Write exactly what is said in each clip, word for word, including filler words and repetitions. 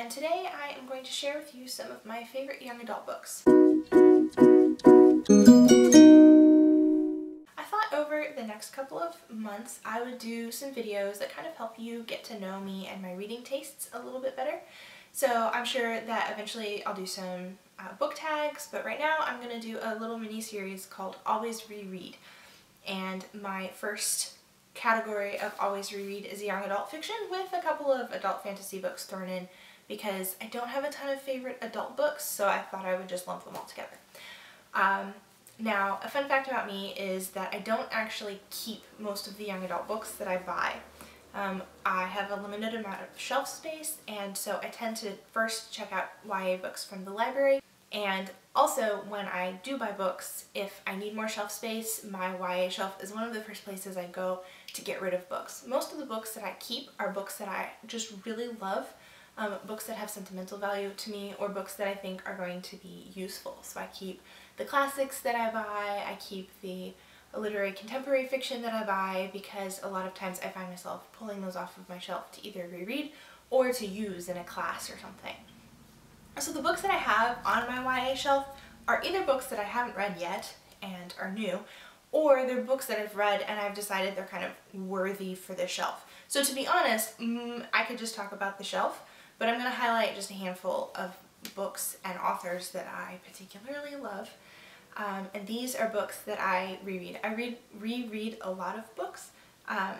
and today I am going to share with you some of my favorite young adult books. I thought over the next couple of months I would do some videos that kind of help you get to know me and my reading tastes a little bit better. So I'm sure that eventually I'll do some uh, book tags, but right now I'm going to do a little mini-series called Always Reread. And my first category of Always Reread is young adult fiction with a couple of adult fantasy books thrown in because I don't have a ton of favorite adult books, so I thought I would just lump them all together. Um, now, a fun fact about me is that I don't actually keep most of the young adult books that I buy. Um, I have a limited amount of shelf space, and so I tend to first check out Y A books from the library, and also when I do buy books, if I need more shelf space, my Y A shelf is one of the first places I go to get rid of books. Most of the books that I keep are books that I just really love, um, books that have sentimental value to me, or books that I think are going to be useful. So I keep the classics that I buy, I keep the literary contemporary fiction that I buy, because a lot of times I find myself pulling those off of my shelf to either reread or to use in a class or something. So the books that I have on my Y A shelf are either books that I haven't read yet and are new, or they're books that I've read and I've decided they're kind of worthy for the shelf. So to be honest, mm, I could just talk about the shelf, but I'm going to highlight just a handful of books and authors that I particularly love. Um, and these are books that I reread. I read reread a lot of books, um,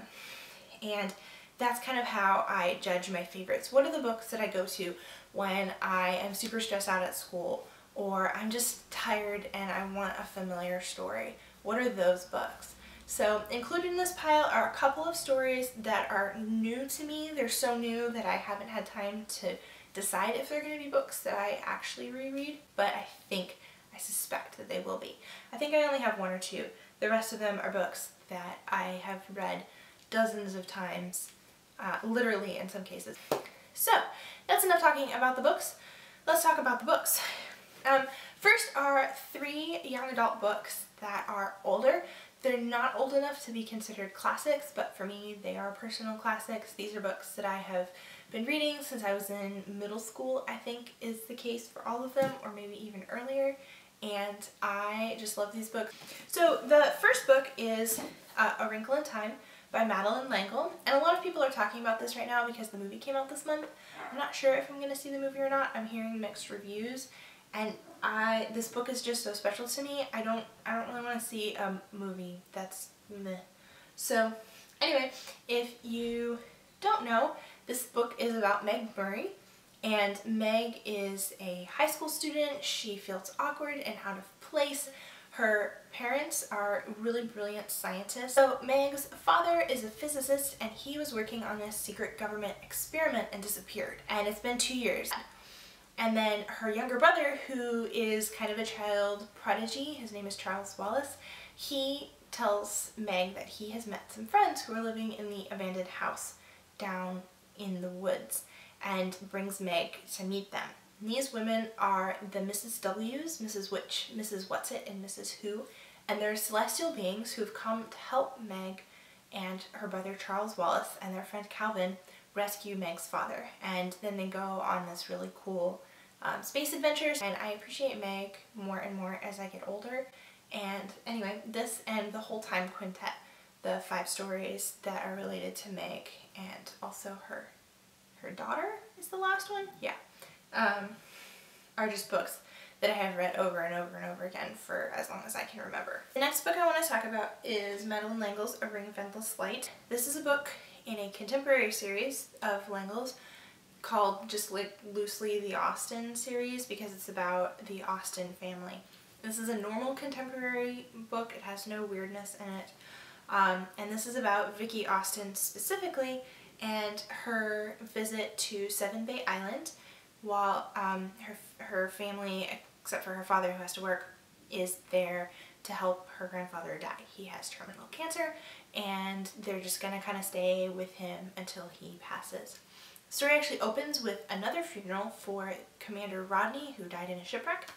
and that's kind of how I judge my favorites. What are the books that I go to when I am super stressed out at school, or I'm just tired and I want a familiar story? What are those books? So included in this pile are a couple of stories that are new to me. They're so new that I haven't had time to decide if they're going to be books that I actually reread, but I think I suspect that they will be. I think I only have one or two. The rest of them are books that I have read dozens of times, uh, literally in some cases. So that's enough talking about the books. Let's talk about the books. Um, first are three young adult books that are older. They're not old enough to be considered classics, but for me they are personal classics. These are books that I have been reading since I was in middle school, I think is the case for all of them, or maybe even earlier. And I just love these books. So the first book is uh, A Wrinkle in Time by Madeline L'Engle, and a lot of people are talking about this right now because the movie came out this month. I'm not sure if I'm going to see the movie or not. I'm hearing mixed reviews, and I this book is just so special to me. I don't I don't really want to see a movie that's meh. So anyway, if you don't know, this book is about Meg Murray. And Meg is a high school student. She feels awkward and out of place. Her parents are really brilliant scientists. So Meg's father is a physicist, and he was working on this secret government experiment and disappeared. And it's been two years. And then her younger brother, who is kind of a child prodigy, his name is Charles Wallace, he tells Meg that he has met some friends who are living in the abandoned house down in the woods, and brings Meg to meet them. And these women are the Missus W's, Missus Which, Missus What's It, and Missus Who, and they're celestial beings who've come to help Meg and her brother Charles Wallace and their friend Calvin rescue Meg's father. And then they go on this really cool um, space adventure, and I appreciate Meg more and more as I get older. And anyway, this and the whole Time Quintet, the five stories that are related to Meg and also her Her daughter is the last one? Yeah. Um, are just books that I have read over and over and over again for as long as I can remember. The next book I want to talk about is Madeline L'Engle's A Ring of Endless Light. This is a book in a contemporary series of L'Engle's called just like loosely the Austin series, because it's about the Austin family. This is a normal contemporary book. It has no weirdness in it. Um, and this is about Vicki Austin specifically, and her visit to Seven Bay Island while um, her, her family, except for her father who has to work, is there to help her grandfather die. He has terminal cancer, and they're just going to kind of stay with him until he passes. The story actually opens with another funeral for Commander Rodney, who died in a shipwreck,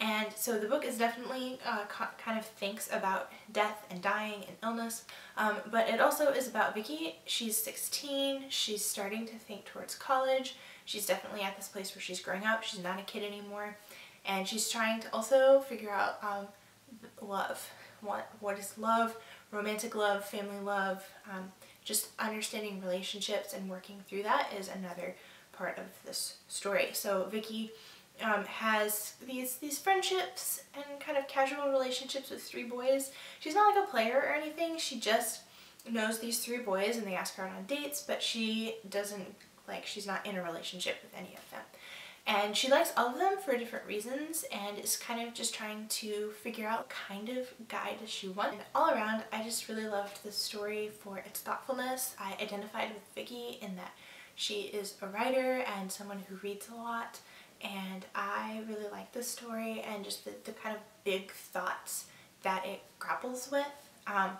And so the book is definitely uh, kind of thinks about death and dying and illness, um, but it also is about Vicki. She's sixteen, she's starting to think towards college, she's definitely at this place where she's growing up, she's not a kid anymore, and she's trying to also figure out um, love. What, what is love? Romantic love, family love, um, just understanding relationships and working through that is another part of this story. So Vicki Um, has these these friendships and kind of casual relationships with three boys. She's not like a player or anything, she just knows these three boys and they ask her out on dates, but she doesn't, like, she's not in a relationship with any of them. And she likes all of them for different reasons and is kind of just trying to figure out what kind of guide she wants. And all around, I just really loved this story for its thoughtfulness. I identified with Vicki in that she is a writer and someone who reads a lot. And I really like this story and just the, the kind of big thoughts that it grapples with. Um,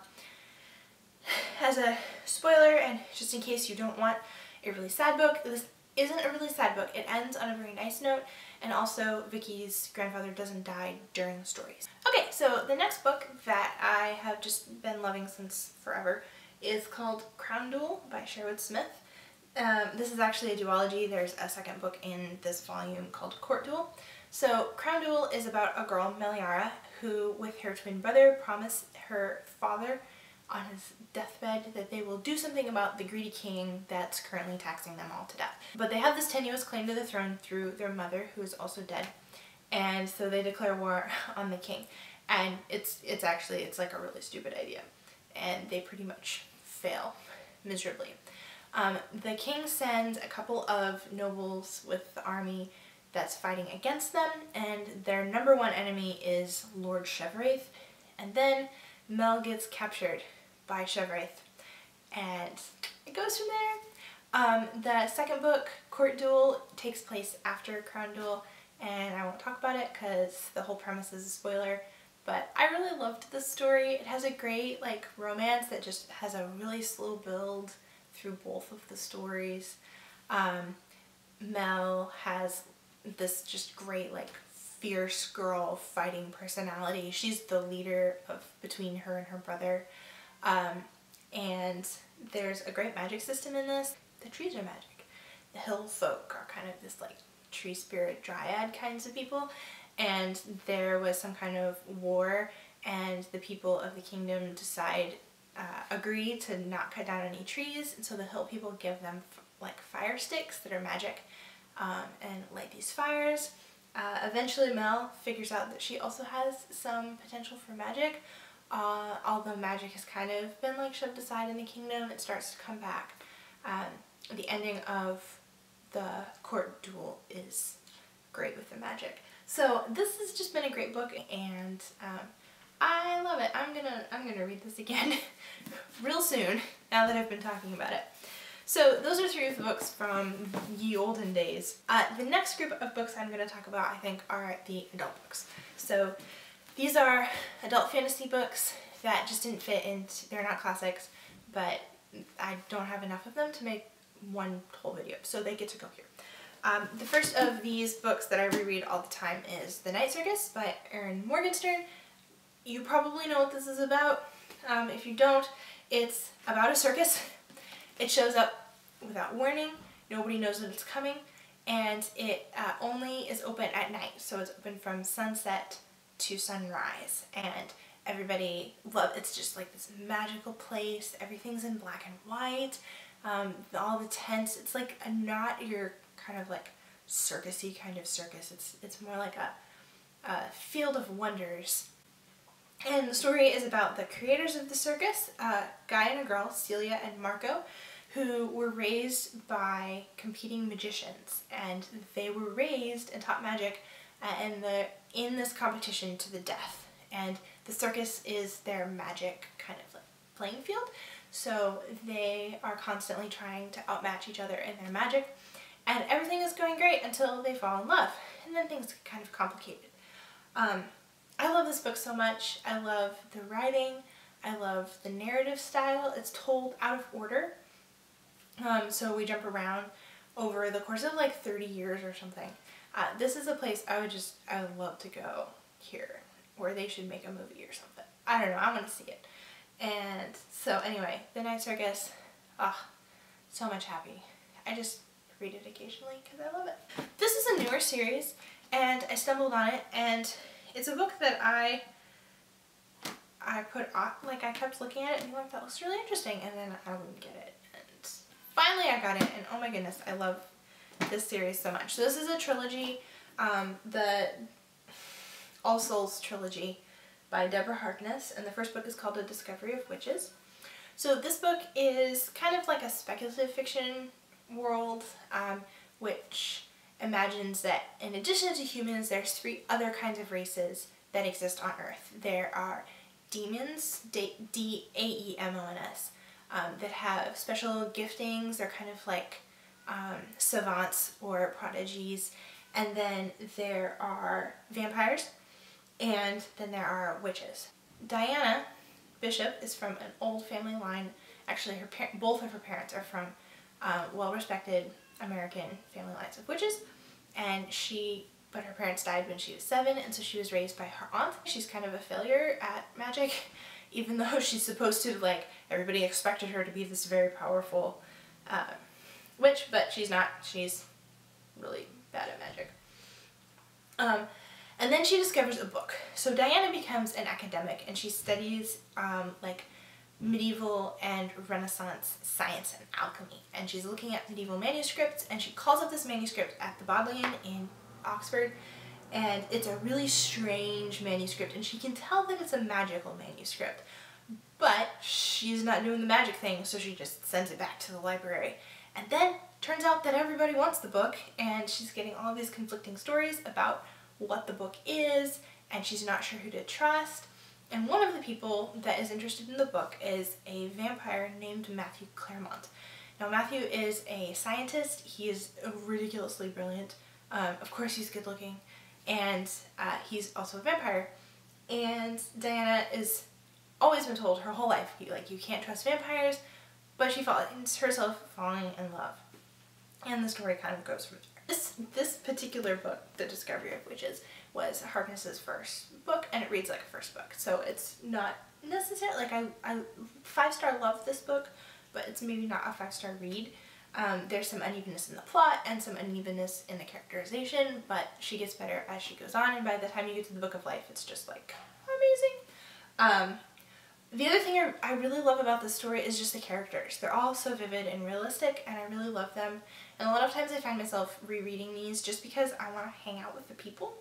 as a spoiler, and just in case you don't want a really sad book, this isn't a really sad book. It ends on a very nice note, and also Vicki's grandfather doesn't die during the stories. Okay, so the next book that I have just been loving since forever is called Crown Duel by Sherwood Smith. Um, this is actually a duology. There's a second book in this volume called Court Duel. So Crown Duel is about a girl, Meliara, who with her twin brother promised her father on his deathbed that they will do something about the greedy king that's currently taxing them all to death. But they have this tenuous claim to the throne through their mother, who is also dead, and so they declare war on the king. And it's, it's actually, it's like a really stupid idea, and they pretty much fail miserably. Um, the king sends a couple of nobles with the army that's fighting against them, and their number one enemy is Lord Shevraith, and then Mel gets captured by Shevraith, and it goes from there. Um, the second book, Court Duel, takes place after Crown Duel, and I won't talk about it because the whole premise is a spoiler, but I really loved this story. It has a great, like, romance that just has a really slow build through both of the stories. Um, Mel has this just great, like, fierce girl fighting personality. She's the leader of between her and her brother. Um, and there's a great magic system in this. The trees are magic. The hill folk are kind of this, like, tree spirit dryad kinds of people. And there was some kind of war, and the people of the kingdom decide Uh, agree to not cut down any trees, and so the hill people give them f like fire sticks that are magic, um, and light these fires. Uh, eventually Mel figures out that she also has some potential for magic, uh, although magic has kind of been, like, shoved aside in the kingdom. It starts to come back. Um, the ending of the Court Duel is great with the magic. So this has just been a great book, and um, I love it. I'm gonna I'm gonna read this again real soon, now that I've been talking about it. So those are three of the books from ye olden days. Uh, the next group of books I'm gonna talk about, I think, are the adult books. So these are adult fantasy books that just didn't fit into, they're not classics, but I don't have enough of them to make one whole video, so they get to go here. Um, the first of these books that I reread all the time is The Night Circus by Erin Morgenstern. You probably know what this is about. Um, if you don't, it's about a circus. It shows up without warning, nobody knows that it's coming, and it uh, only is open at night, so it's open from sunset to sunrise, and everybody loves it. It's just like this magical place, everything's in black and white, um, all the tents. It's like a, not your kind of, like, circusy kind of circus, it's, it's more like a, a field of wonders. And the story is about the creators of the circus, a guy and a girl, Celia and Marco, who were raised by competing magicians, and they were raised and taught magic and the in this competition to the death, and the circus is their magic kind of, like, playing field, so they are constantly trying to outmatch each other in their magic, and everything is going great until they fall in love, and then things get kind of complicated. Um, I love this book so much. I love the writing, I love the narrative style. It's told out of order, um, so we jump around over the course of like thirty years or something. Uh, this is a place I would just, I would love to go here, or they should make a movie or something. I don't know, I want to see it. And so anyway, The Night Circus, ah, oh, so much happy. I just read it occasionally because I love it. This is a newer series and I stumbled on it, and it's a book that I I put off, like I kept looking at it and like, that looks really interesting, and then I wouldn't get it. And finally I got it, and oh my goodness, I love this series so much. So this is a trilogy, um, the All Souls Trilogy by Deborah Harkness, and the first book is called A Discovery of Witches. So this book is kind of like a speculative fiction world, um, which imagines that in addition to humans, there's three other kinds of races that exist on Earth. There are demons, D A E M O N S, um, that have special giftings. They're kind of like um, savants or prodigies. And then there are vampires, and then there are witches. Diana Bishop is from an old family line. Actually, her both of her parents are from um, well-respected American family lines of witches, and she, but her parents died when she was seven, and so she was raised by her aunt. She's kind of a failure at magic, even though she's supposed to, like, everybody expected her to be this very powerful uh, witch, but she's not. She's really bad at magic. Um, and then she discovers a book. So Diana becomes an academic, and she studies, um, like, medieval and Renaissance science and alchemy, and she's looking at medieval manuscripts, and she calls up this manuscript at the Bodleian in Oxford, and it's a really strange manuscript, and she can tell that it's a magical manuscript, but she's not doing the magic thing, so she just sends it back to the library. And then turns out that everybody wants the book, and she's getting all these conflicting stories about what the book is, and she's not sure who to trust. And one of the people that is interested in the book is a vampire named Matthew Claremont. Now, Matthew is a scientist. He is ridiculously brilliant. Um, of course, he's good looking, and uh, he's also a vampire. And Diana has always been told her whole life, you, like, you can't trust vampires, but she finds herself falling in love. And the story kind of goes from there. This, this particular book, The Discovery of Witches, was Harkness's first book, and it reads like a first book, so it's not necessarily, like, I, I five-star love this book, but it's maybe not a five-star read. Um, there's some unevenness in the plot and some unevenness in the characterization, but she gets better as she goes on, and by the time you get to the Book of Life, it's just, like, amazing. Um, the other thing I really love about this story is just the characters. They're all so vivid and realistic, and I really love them, and a lot of times I find myself rereading these just because I want to hang out with the people.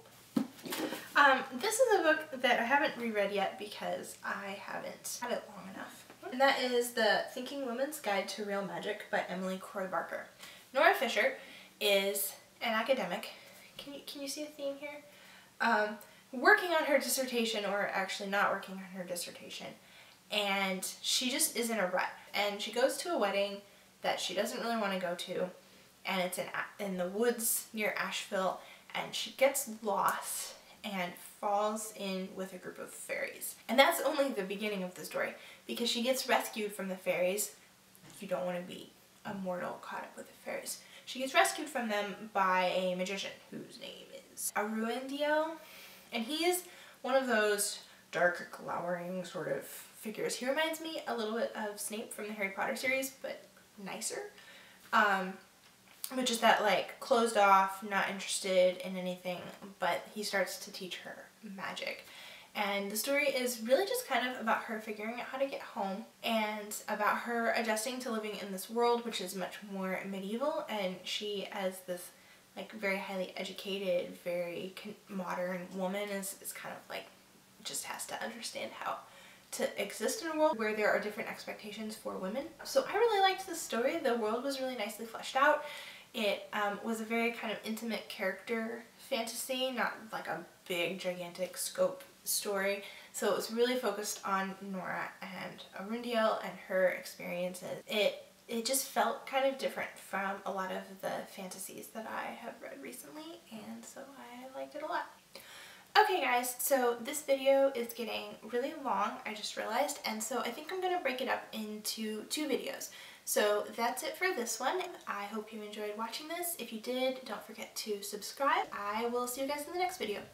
Um, this is a book that I haven't reread yet because I haven't had it long enough. And that is The Thinking Woman's Guide to Real Magic by Emily Croy Barker. Nora Fisher is an academic. Can you, can you see a theme here? Um, working on her dissertation, or actually not working on her dissertation. And she just is in a rut. And she goes to a wedding that she doesn't really want to go to. And it's in, in the woods near Asheville. And she gets lost and falls in with a group of fairies. And that's only the beginning of the story, because she gets rescued from the fairies. You don't want to be a mortal caught up with the fairies. She gets rescued from them by a magician whose name is Aruindio. And he is one of those dark, glowering sort of figures. He reminds me a little bit of Snape from the Harry Potter series, but nicer. Um, Which is that, like, closed off, not interested in anything, but he starts to teach her magic. And the story is really just kind of about her figuring out how to get home, and about her adjusting to living in this world, which is much more medieval, and she, as this, like, very highly educated, very modern woman, is, is kind of, like, just has to understand how to exist in a world where there are different expectations for women. So I really liked this story. The world was really nicely fleshed out. It um, was a very kind of intimate character fantasy, not like a big, gigantic scope story. So it was really focused on Nora and Aruindio and her experiences. It it just felt kind of different from a lot of the fantasies that I have read recently, and so I liked it a lot. Okay guys, so this video is getting really long, I just realized, and so I think I'm going to break it up into two videos. So that's it for this one. I hope you enjoyed watching this. If you did, don't forget to subscribe. I will see you guys in the next video.